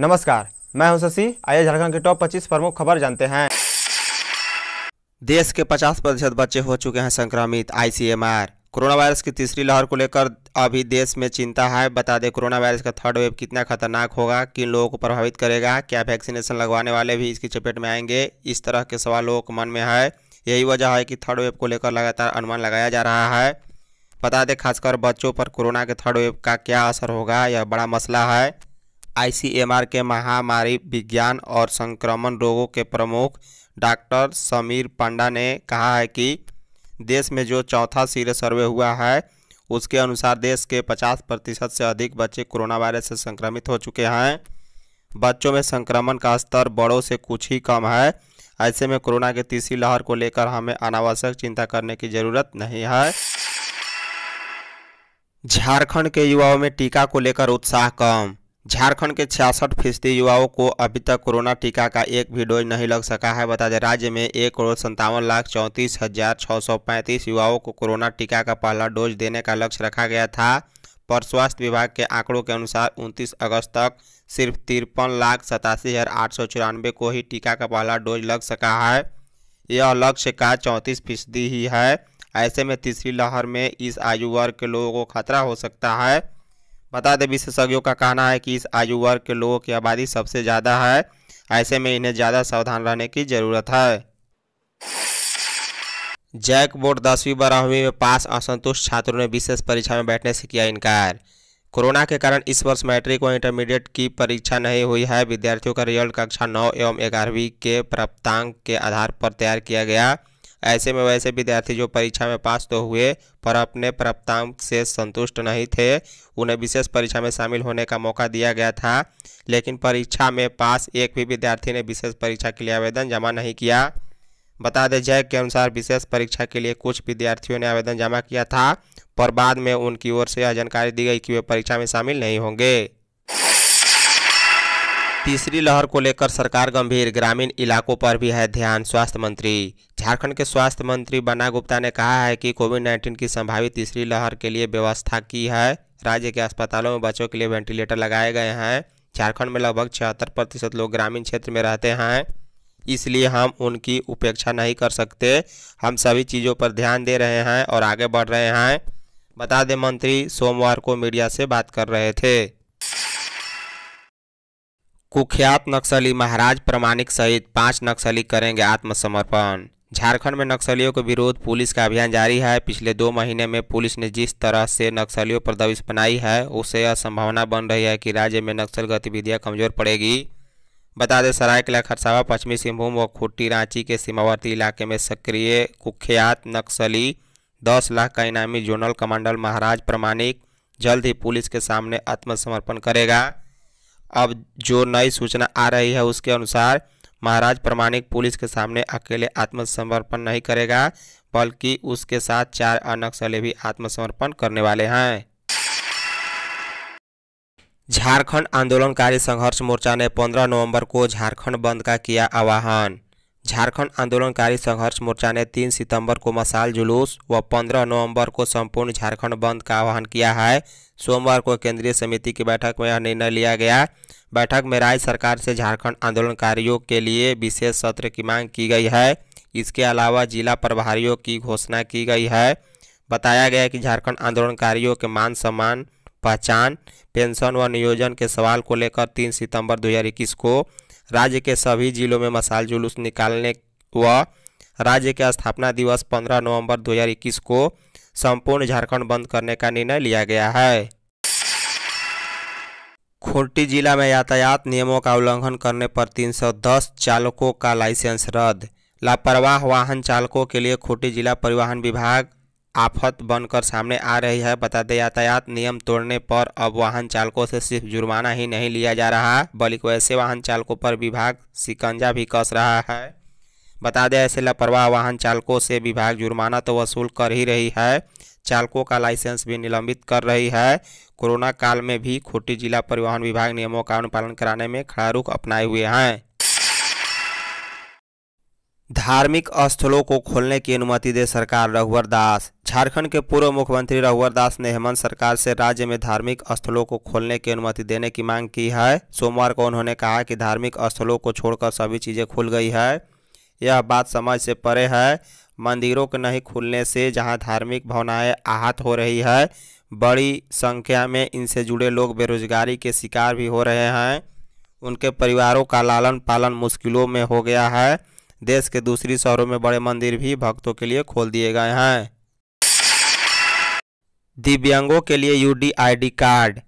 नमस्कार, मैं हूं शशि। आइए झारखंड के टॉप 25 प्रमुख खबर जानते हैं। देश के 50% बच्चे हो चुके हैं संक्रमित। ICMR कोरोना वायरस की तीसरी लहर को लेकर अभी देश में चिंता है। बता दें, कोरोना वायरस का थर्ड वेव कितना खतरनाक होगा, किन लोगों को प्रभावित करेगा, क्या वैक्सीनेशन लगवाने वाले भी इसकी चपेट में आएंगे, इस तरह के सवाल लोगों के मन में है। यही वजह है कि थर्ड वेव को लेकर लगातार अनुमान लगाया जा रहा है। बता दें, खासकर बच्चों पर कोरोना के थर्ड वेव का क्या असर होगा, यह बड़ा मसला है। ICMR के महामारी विज्ञान और संक्रमण रोगों के प्रमुख डॉक्टर समीर पांडा ने कहा है कि देश में जो चौथा सीरियस सर्वे हुआ है, उसके अनुसार देश के 50% से अधिक बच्चे कोरोना वायरस से संक्रमित हो चुके हैं। बच्चों में संक्रमण का स्तर बड़ों से कुछ ही कम है। ऐसे में कोरोना के तीसरी लहर को लेकर हमें अनावश्यक चिंता करने की ज़रूरत नहीं है। झारखंड के युवाओं में टीका को लेकर उत्साह कम। झारखंड के 66% युवाओं को अभी तक कोरोना टीका का एक भी डोज नहीं लग सका है। बता दें, राज्य में 1,57,34,635 युवाओं को कोरोना टीका का पहला डोज देने का लक्ष्य रखा गया था, पर स्वास्थ्य विभाग के आंकड़ों के अनुसार 29 अगस्त तक सिर्फ 53,87,894 को ही टीका का पहला डोज लग सका है। यह लक्ष्य का 34% ही है। ऐसे में तीसरी लहर में इस आयु वर्ग के लोगों को खतरा हो सकता है। बता दें, विशेषज्ञों का कहना है कि इस आयु वर्ग के लोगों की आबादी सबसे ज़्यादा है। ऐसे में इन्हें ज़्यादा सावधान रहने की ज़रूरत है। जैक बोर्ड 10वीं 12वीं में पास असंतुष्ट छात्रों ने विशेष परीक्षा में बैठने से किया इनकार। कोरोना के कारण इस वर्ष मैट्रिक और इंटरमीडिएट की परीक्षा नहीं हुई है। विद्यार्थियों का रिजल्ट कक्षा 9 एवं 11वीं के प्राप्तांक के आधार पर तैयार किया गया। ऐसे में वैसे विद्यार्थी जो परीक्षा में पास तो हुए पर अपने प्राप्तांक से संतुष्ट नहीं थे, उन्हें विशेष परीक्षा में शामिल होने का मौका दिया गया था, लेकिन परीक्षा में पास एक भी विद्यार्थी ने विशेष परीक्षा के लिए आवेदन जमा नहीं किया। बता दें, जैक के अनुसार विशेष परीक्षा के लिए कुछ विद्यार्थियों ने आवेदन जमा किया था, पर बाद में उनकी ओर से यह जानकारी दी गई कि वे परीक्षा में शामिल नहीं होंगे। तीसरी लहर को लेकर सरकार गंभीर, ग्रामीण इलाकों पर भी है ध्यान। स्वास्थ्य मंत्री झारखंड के स्वास्थ्य मंत्री बना गुप्ता ने कहा है कि कोविड-19 की संभावित तीसरी लहर के लिए व्यवस्था की है। राज्य के अस्पतालों में बच्चों के लिए वेंटिलेटर लगाए गए हैं। झारखंड में लगभग 76% लोग ग्रामीण क्षेत्र में रहते हैं, इसलिए हम उनकी उपेक्षा नहीं कर सकते। हम सभी चीज़ों पर ध्यान दे रहे हैं और आगे बढ़ रहे हैं। बता दें, मंत्री सोमवार को मीडिया से बात कर रहे थे। कुख्यात नक्सली महाराज प्रमाणिक सहित 5 नक्सली करेंगे आत्मसमर्पण। झारखंड में नक्सलियों के विरोध पुलिस का अभियान जारी है। पिछले 2 महीने में पुलिस ने जिस तरह से नक्सलियों पर दबिश बनाई है, उससे यह संभावना बन रही है कि राज्य में नक्सल गतिविधियां कमजोर पड़ेगी। बता दें, सरायकेला खरसावा, पश्चिमी सिंहभूम व खुट्टी रांची के सीमावर्ती इलाके में सक्रिय कुख्यात नक्सली 10 लाख का इनामी जोनल कमांडर महाराज प्रमाणिक जल्द ही पुलिस के सामने आत्मसमर्पण करेगा। अब जो नई सूचना आ रही है, उसके अनुसार महाराज प्रमाणिक पुलिस के सामने अकेले आत्मसमर्पण नहीं करेगा, बल्कि उसके साथ 4 अन्य नक्सली भी आत्मसमर्पण करने वाले हैं। झारखंड आंदोलनकारी संघर्ष मोर्चा ने 15 नवंबर को झारखंड बंद का किया आह्वान। झारखंड आंदोलनकारी संघर्ष मोर्चा ने 3 सितंबर को मशाल जुलूस व 15 नवंबर को संपूर्ण झारखंड बंद का आह्वान किया है। सोमवार को केंद्रीय समिति की बैठक में यह निर्णय लिया गया। बैठक में राज्य सरकार से झारखंड आंदोलनकारियों के लिए विशेष सत्र की मांग की गई है। इसके अलावा जिला प्रभारियों की घोषणा की गई है। बताया गया कि झारखंड आंदोलनकारियों के मान सम्मान, पहचान, पेंशन व नियोजन के सवाल को लेकर 3 सितंबर 2021 को राज्य के सभी जिलों में मशाल जुलूस निकालने व राज्य के स्थापना दिवस 15 नवंबर 2021 को संपूर्ण झारखंड बंद करने का निर्णय लिया गया है। खूंटी जिला में यातायात नियमों का उल्लंघन करने पर 310 चालकों का लाइसेंस रद्द। लापरवाह वाहन चालकों के लिए खूंटी जिला परिवहन विभाग आफत बनकर सामने आ रही है। बता दें, यातायात नियम तोड़ने पर अब वाहन चालकों से सिर्फ जुर्माना ही नहीं लिया जा रहा, बल्कि वैसे वाहन चालकों पर विभाग शिकंजा भी कस रहा है। बता दें, ऐसे लापरवाह वाहन चालकों से विभाग जुर्माना तो वसूल कर ही रही है, चालकों का लाइसेंस भी निलंबित कर रही है। कोरोना काल में भी खूंटी जिला परिवहन विभाग नियमों का अनुपालन कराने में खड़ा रुख अपनाए हुए हैं। धार्मिक स्थलों को खोलने की अनुमति दे सरकार, रघुवर दास। झारखंड के पूर्व मुख्यमंत्री रघुवर दास ने हेमंत सरकार से राज्य में धार्मिक स्थलों को खोलने की अनुमति देने की मांग की है। सोमवार को उन्होंने कहा कि धार्मिक स्थलों को छोड़कर सभी चीज़ें खुल गई है। यह बात समझ से परे है। मंदिरों के नहीं खुलने से जहां धार्मिक भावनाएं आहत हो रही है, बड़ी संख्या में इनसे जुड़े लोग बेरोजगारी के शिकार भी हो रहे हैं। उनके परिवारों का लालन पालन मुश्किलों में हो गया है। देश के दूसरी शहरों में बड़े मंदिर भी भक्तों के लिए खोल दिए गए हैं। दिव्यांगों के लिए यूडीआईडी कार्ड।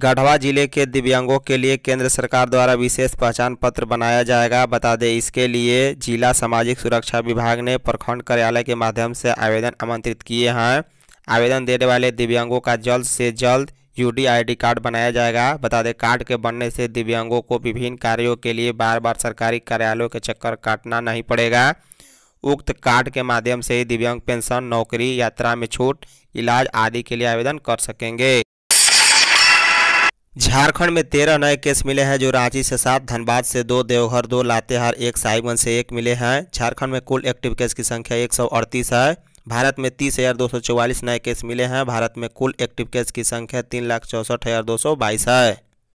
गढ़वा जिले के दिव्यांगों के लिए केंद्र सरकार द्वारा विशेष पहचान पत्र बनाया जाएगा। बता दें, इसके लिए जिला सामाजिक सुरक्षा विभाग ने प्रखंड कार्यालय के माध्यम से आवेदन आमंत्रित किए हैं। आवेदन देने वाले दिव्यांगों का जल्द से जल्द यूडीआईडी कार्ड बनाया जाएगा। बता दें, कार्ड के बनने से दिव्यांगों को विभिन्न कार्यों के लिए बार बार सरकारी कार्यालयों के चक्कर काटना नहीं पड़ेगा। उक्त कार्ड के माध्यम से ही दिव्यांग पेंशन, नौकरी, यात्रा में छूट, इलाज आदि के लिए आवेदन कर सकेंगे। झारखंड में 13 नए केस मिले हैं, जो रांची से 7, धनबाद से 2, देवघर 2, लातेहार 1, साहिबगंज से 1 मिले हैं। झारखंड में कुल एक्टिव केस की संख्या 138 है। भारत में 30,244 नए केस मिले हैं। भारत में कुल एक्टिव केस की संख्या 3,64,222 है।